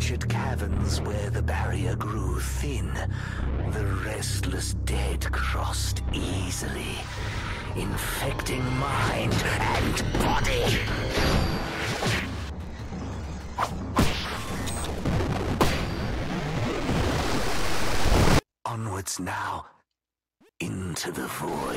tortured caverns where the barrier grew thin, the restless dead crossed easily, infecting mind and body. Onwards now, into the void.